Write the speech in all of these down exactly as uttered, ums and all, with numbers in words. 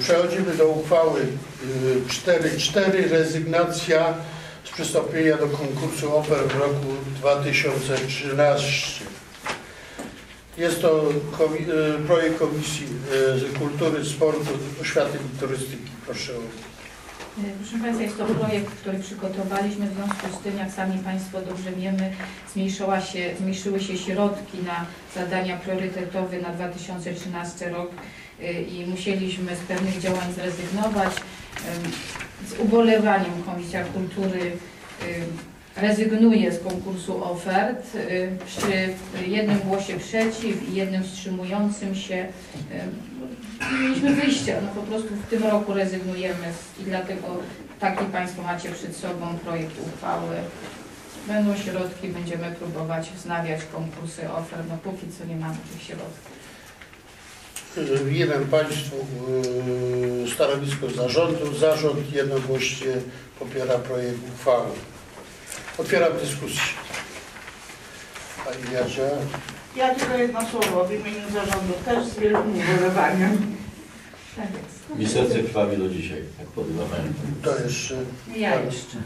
Przechodzimy do uchwały cztery cztery. Rezygnacja z przystąpienia do konkursu OPER w roku dwa tysiące trzynastym. Jest to projekt Komisji Kultury, Sportu, Oświaty i Turystyki. Proszę o... Proszę Państwa, jest to projekt, który przygotowaliśmy, w związku z tym, jak sami Państwo dobrze wiemy, zmniejszyła się, zmniejszyły się środki na zadania priorytetowe na dwa tysiące trzynasty rok i musieliśmy z pewnych działań zrezygnować. Z ubolewaniem Komisja Kultury rezygnuje z konkursu ofert. Przy jednym głosie przeciw i jednym wstrzymującym się nie mieliśmy wyjścia. No po prostu w tym roku rezygnujemy i dlatego taki Państwo macie przed sobą projekt uchwały. Będą środki, będziemy próbować wznawiać konkursy ofert. No póki co nie mamy tych środków. Jeden Państwu stanowisko zarządu. Zarząd jednogłośnie popiera projekt uchwały. Otwieram dyskusję. Pani Jadzia. Ja tylko jedno słowo w imieniu zarządu, też z wielkim ubolewaniem. Tak jest. Miserce krwawi do dzisiaj, jak podoba Pani. To jeszcze. Ja jeszcze.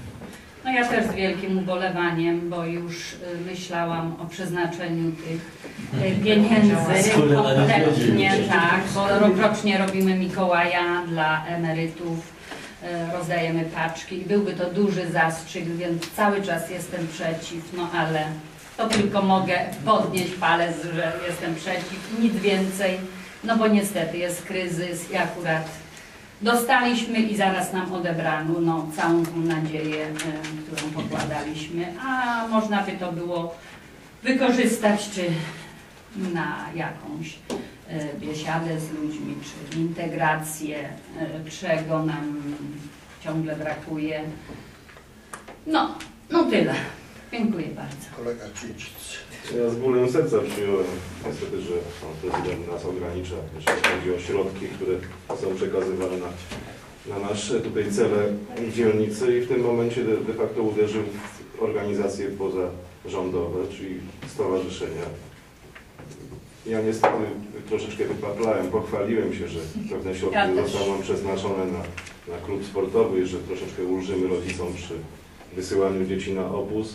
No ja też z wielkim ubolewaniem, bo już y, myślałam o przeznaczeniu tych y, pieniędzy kompletnie, tak, bo rokrocznie robimy Mikołaja dla emerytów, rozdajemy paczki i byłby to duży zastrzyk, więc cały czas jestem przeciw, no ale to tylko mogę podnieść palec, że jestem przeciw, nic więcej, no bo niestety jest kryzys i akurat dostaliśmy i zaraz nam odebrano no, całą tą nadzieję, którą pokładaliśmy, a można by to było wykorzystać czy na jakąś biesiadę z ludźmi, czy integrację, czego nam ciągle brakuje. No, no tyle. Dziękuję bardzo. Kolega Cieczyc. Ja z bólem serca przyjąłem niestety, że pan prezydent nas ogranicza, jeżeli chodzi o środki, które są przekazywane na, na nasze tutaj cele dzielnicy i w tym momencie de, de facto uderzył w organizacje pozarządowe, czyli stowarzyszenia. Ja niestety troszeczkę wypaplałem, pochwaliłem się, że pewne środki ja zostaną przeznaczone na, na klub sportowy i że troszeczkę ulżymy rodzicom przy wysyłaniu dzieci na obóz.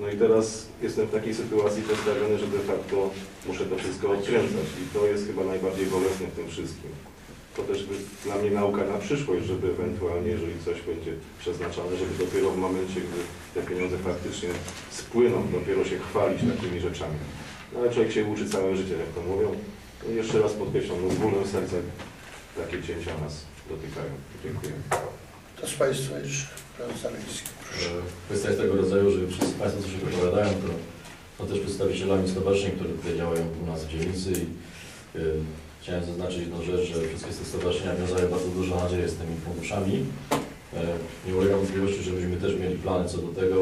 No i teraz jestem w takiej sytuacji postawiony, że de facto muszę to wszystko odkręcać i to jest chyba najbardziej bolesne w tym wszystkim. To też by dla mnie nauka na przyszłość, żeby ewentualnie, jeżeli coś będzie przeznaczane, żeby dopiero w momencie, gdy te pieniądze faktycznie spłyną, dopiero się chwalić takimi rzeczami. Ale człowiek się uczy całe życie, jak to mówią. I jeszcze raz podkreślam, no z bólem serca takie cięcia nas dotykają. Dziękuję. To z Państwa już kwestia jest tego rodzaju, że wszyscy Państwo, co się wypowiadają, to są też przedstawicielami stowarzyszeń, które tutaj działają u nas w dzielnicy. I, y, chciałem zaznaczyć jedną rzecz, że wszystkie te stowarzyszenia wiązały bardzo dużo nadzieję z tymi funduszami. Y, nie ulega wątpliwości, żebyśmy też mieli plany co do tego.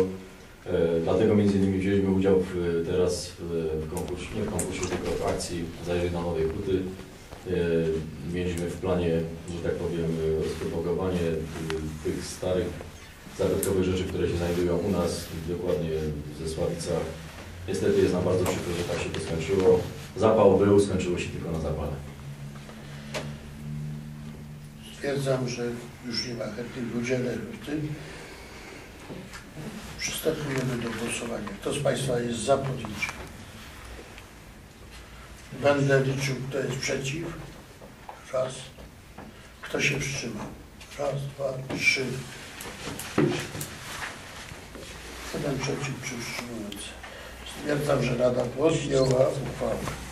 Dlatego między innymi wzięliśmy udział w, teraz w konkursie, nie w konkursie, tylko w akcji Zajrzyj do Nowej Huty. Mieliśmy w planie, że tak powiem, rozpropagowanie tych starych, zabytkowych rzeczy, które się znajdują u nas, dokładnie ze Sławicach. Niestety jest nam bardzo przykro, że tak się to skończyło. Zapał był, skończyło się tylko na zapale. Stwierdzam, że już nie ma chętnych udzieleń w tym. Przystępujemy do głosowania. Kto z Państwa jest za podjęciem? Będę liczył, kto jest przeciw. Raz. Kto się wstrzymał? Raz, dwa, trzy. Jeden przeciw, trzy wstrzymujący. Stwierdzam, że Rada podjęła uchwałę.